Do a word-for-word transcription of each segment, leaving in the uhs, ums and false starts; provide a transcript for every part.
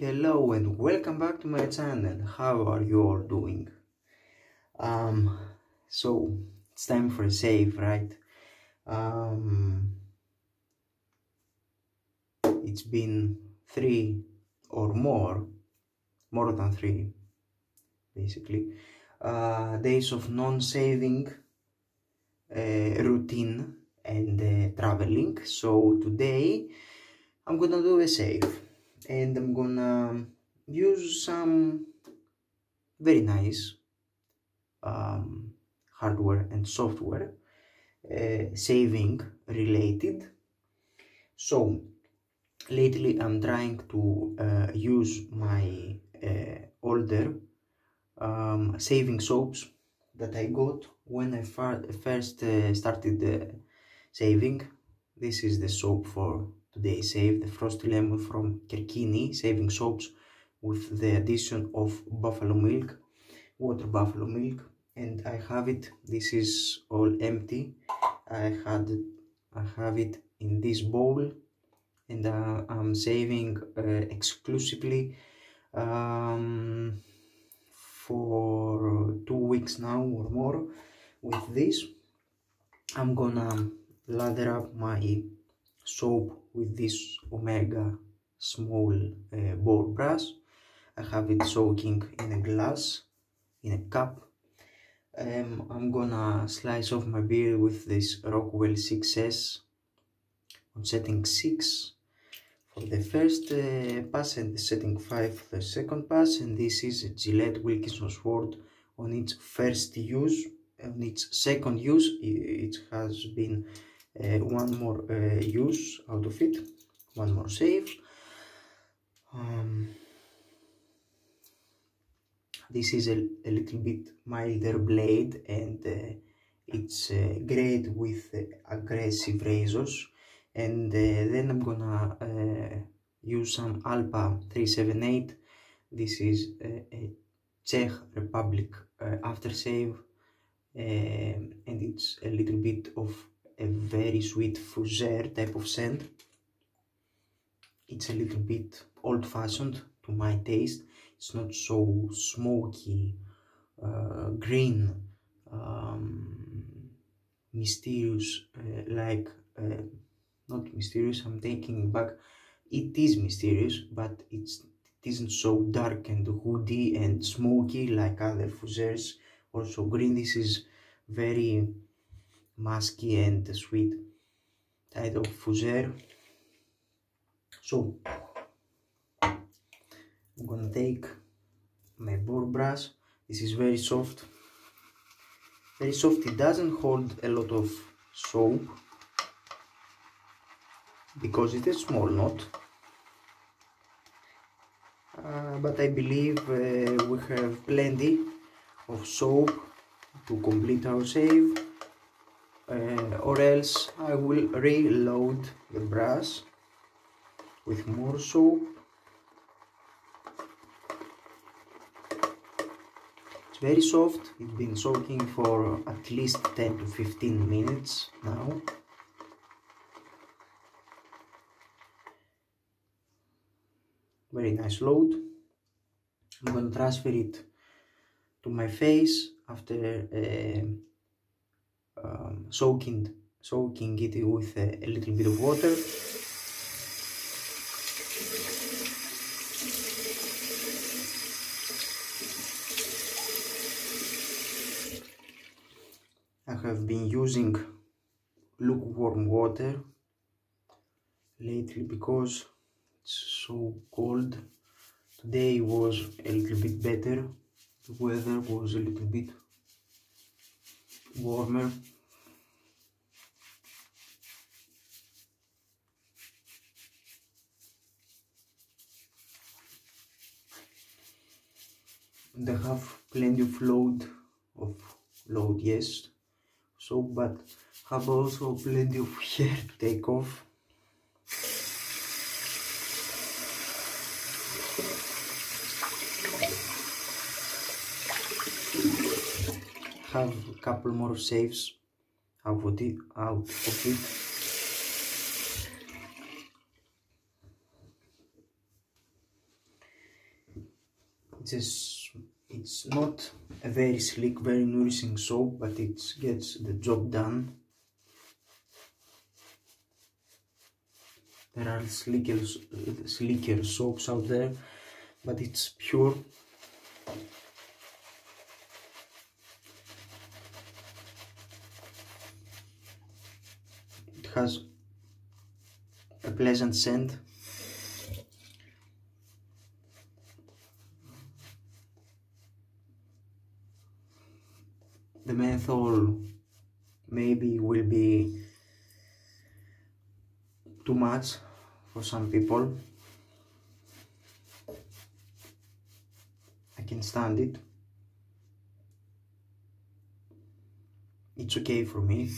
hello and welcome back to my channel. How are you all doing? Um, so it's time for a save, right? Um, it's been three or more, more than three, basically, uh, days of non-saving uh, routine and uh, traveling. So today I'm gonna do a save, and I'm gonna use some very nice um, hardware and software uh, saving related. So lately I'm trying to uh, use my uh, older um, saving soaps that I got when I first uh, started uh, saving. This is the soap for today save, the Frosty Lemon from Kerkini, saving soaps with the addition of buffalo milk, water buffalo milk, and I have it. This is all empty. I had, I have it in this bowl, and uh, I'm saving uh, exclusively um, for two weeks now or more. With this, I'm gonna lather up my soap with this Omega small uh, ball brush. I have it soaking in a glass, in a cup. Um, I'm gonna slice off my beard with this Rockwell six S on setting six for the first uh, pass and the setting five for the second pass. And this is a Gillette Wilkinson Sword on its first use. On its second use, it has been Uh, one more uh, use out of it, one more save. Um, this is a, a little bit milder blade, and uh, it's uh, great with uh, aggressive razors. And uh, then I'm gonna uh, use some Alpa three seventy-eight. This is a, a Czech Republic uh, aftershave, uh, and it's a little bit of a very sweet fougere type of scent. It's a little bit old-fashioned to my taste. It's not so smoky, uh, green, um, mysterious, uh, like uh, not mysterious. I'm taking back. It is mysterious, but it's it isn't so dark and woody and smoky like other fougeres. Also green. This is very musky and sweet type of fougere. So I'm gonna take my ball brush. This is very soft, very soft. It doesn't hold a lot of soap because it is small knot, uh, but I believe uh, we have plenty of soap to complete our save. Uh, or else I will reload the brush with more soap. It's very soft. It's been soaking for at least ten to fifteen minutes now. Very nice load. I'm going to transfer it to my face after uh, Um, soaking, soaking it with a, a little bit of water. I have been using lukewarm water lately because it's so cold. Today was a little bit better. The weather was a little bit warmer. They have plenty of load of load, yes, so but have also plenty of hair to take off. Have a couple more saves out of it. Out of it. It's a, it's not a very slick, very nourishing soap, but it gets the job done. There are slicker, slicker soaps out there, but it's pure. It has a pleasant scent. The menthol maybe will be too much for some people. I can stand it. It's okay for me.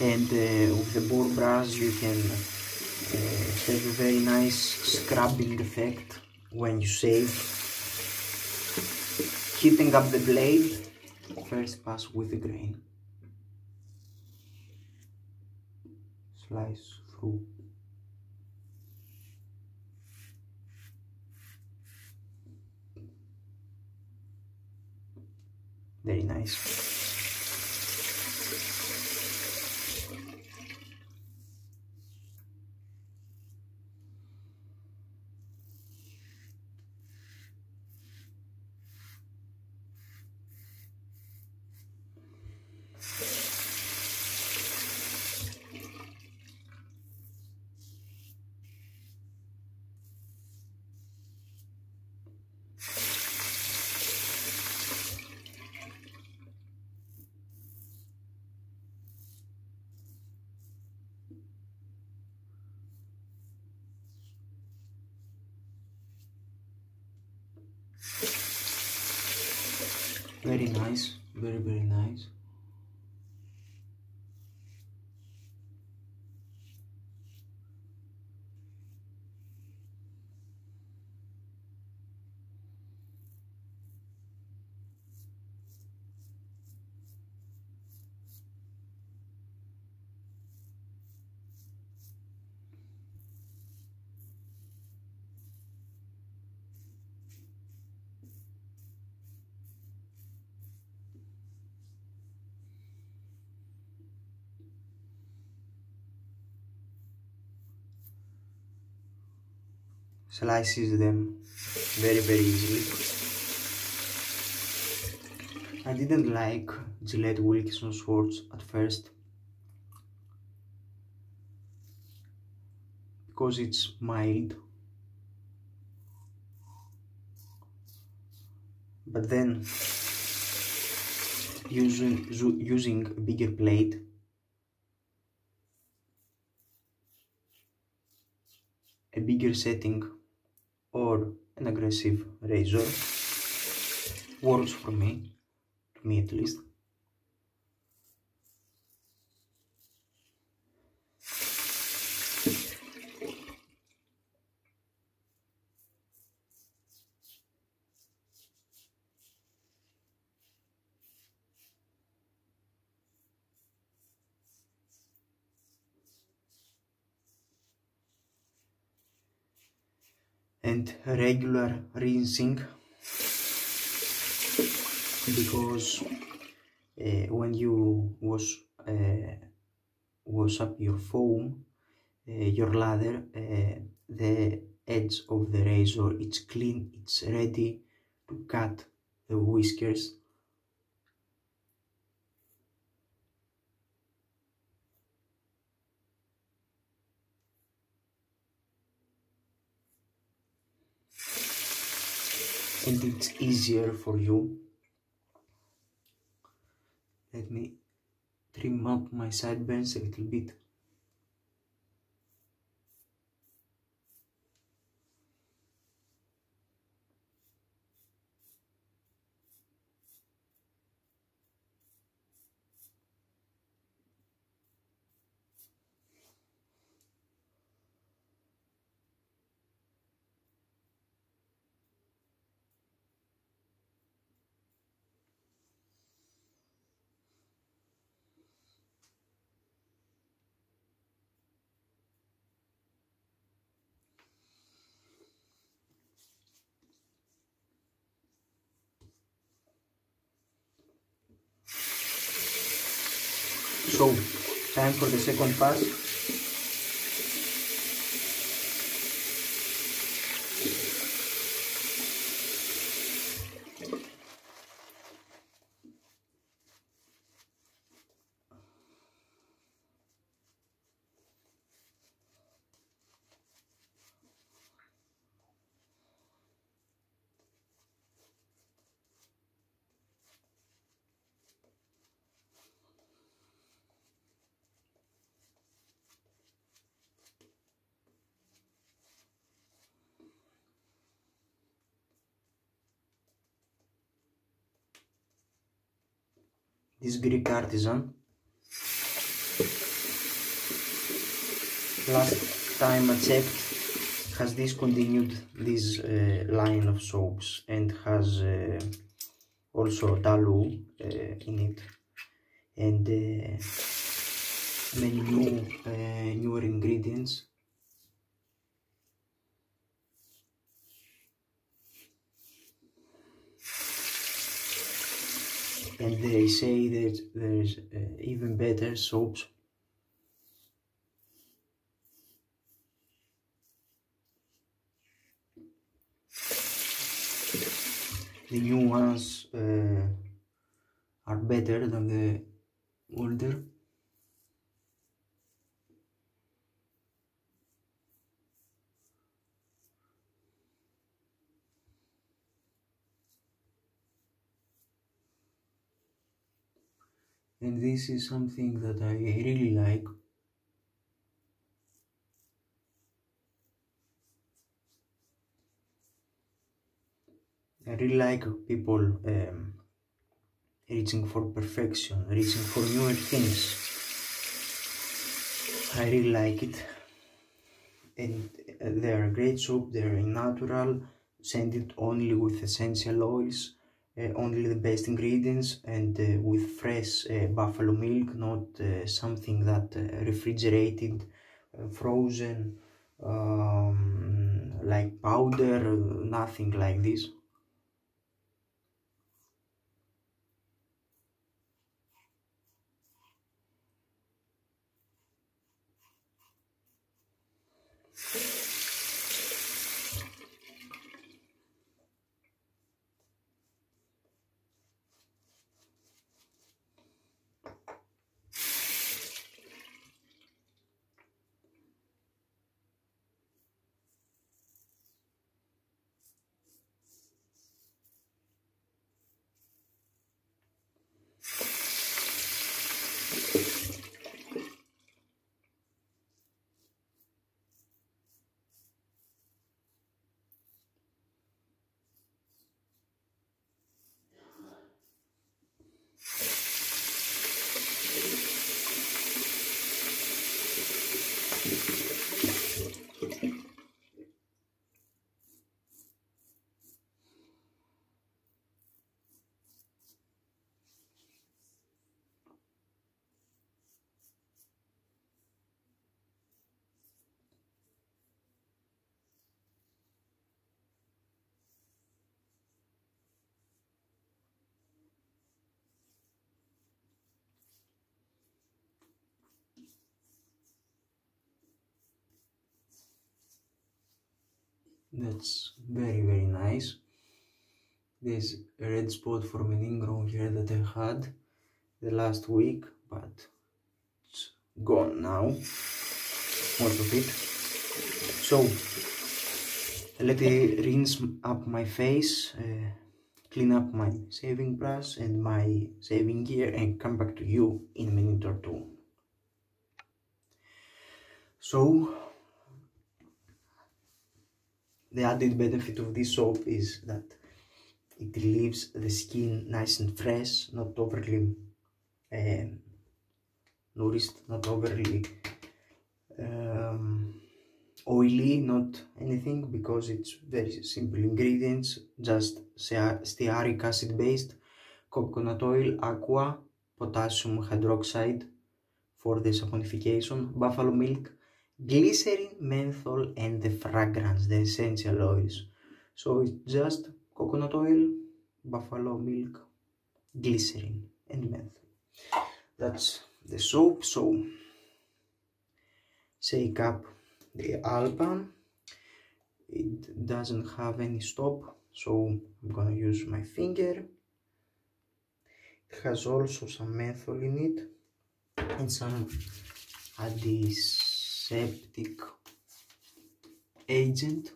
And uh, with the bore brush you can uh, have a very nice scrubbing effect when you shave. Heating up the blade, first pass with the grain. Slice through. Very nice. Very nice, very, very nice. Slices them very, very easily. I didn't like Gillette Wilkinson swords at first because it's mild, but then using, using a bigger blade, a bigger setting, or an aggressive razor works for me, to me at least. And regular rinsing, because uh, when you wash uh, wash up your foam, uh, your lather, uh, the edge of the razor, it's clean, it's ready to cut the whiskers. and it's easier for you. Let me trim up my sideburns a little bit. So, time for the second pass. This Greek artisan, last time I checked, has discontinued this uh, line of soaps and has uh, also tallow uh, in it, and uh, many new uh, newer ingredients. And they say that there's uh, even better soaps. The new ones uh, are better than the older. And this is something that I really like. I really like people um, reaching for perfection, reaching for newer things. I really like it. And they are great soap, they are natural, scented only with essential oils. Uh, only the best ingredients, and uh, with fresh uh, buffalo milk, not uh, something that uh, refrigerated, uh, frozen, um, like powder, nothing like this. That's very, very nice. There's a red spot from an ingrown hair that I had the last week, but it's gone now, most of it. So Let it rinse up my face, uh, clean up my shaving brush and my shaving gear, and come back to you in a minute or two. So, the added benefit of this soap is that it leaves the skin nice and fresh, not overly uh, nourished, not overly um, oily, not anything, because it's very simple ingredients, just stearic acid based, coconut oil, aqua, potassium hydroxide for the saponification, buffalo milk, glycerin, menthol, and the fragrance, the essential oils. So it's just coconut oil, buffalo milk, glycerin, and menthol. That's the soap. So shake up the Alpa. It doesn't have any stop, so I'm gonna use my finger. It has also some menthol in it and some antiseptic agent.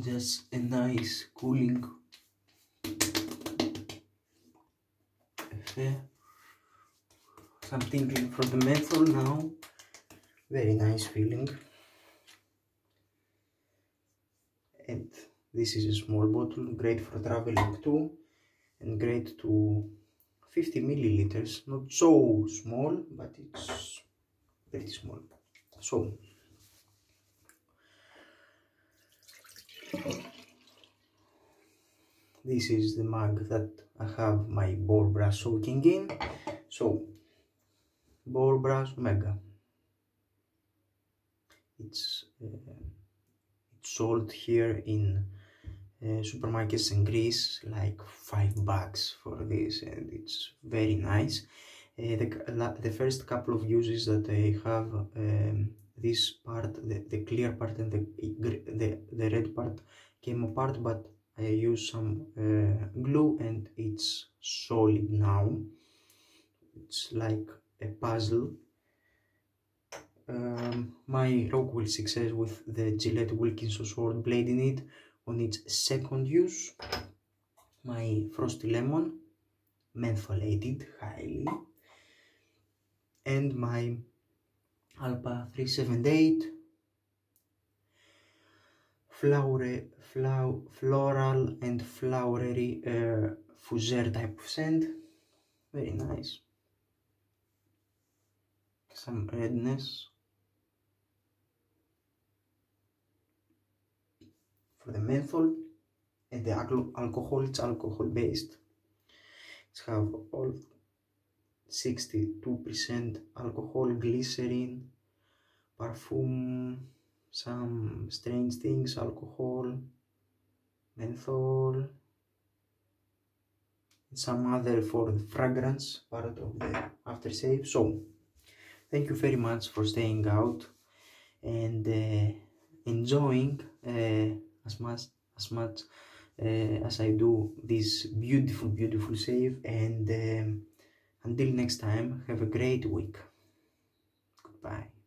Just a nice cooling effect. I'm thinking for the menthol now. Very nice feeling. And this is a small bottle, great for traveling too, and great to fifty milliliters. Not so small, but it's pretty small. So this is the mug that I have my ball brush soaking in. So ball brush Omega. It's, uh, it's sold here in uh, supermarkets in Greece, like five bucks for this, and it's very nice. Uh, the, the first couple of uses that I have, um, this part, the, the clear part and the, the, the red part came apart, but I used some uh, glue and it's solid now. It's like a puzzle. Um, my Rockwell six S with the Gillette Wilkinson Sword blade in it on its second use. My Frosty Lemon, mentholated highly. And my Alpa three seventy-eight flower, flow, floral and flowery uh, fougere type of scent. Very nice. Some redness for the menthol, and the alcohol, it's alcohol based. It's have all sixty-two percent alcohol, glycerin, perfume, some strange things, alcohol, menthol, and some other for the fragrance part of the aftershave. So thank you very much for staying out and uh, enjoying uh, as much as much uh, as I do this beautiful, beautiful shave. And um, until next time, have a great week. Goodbye.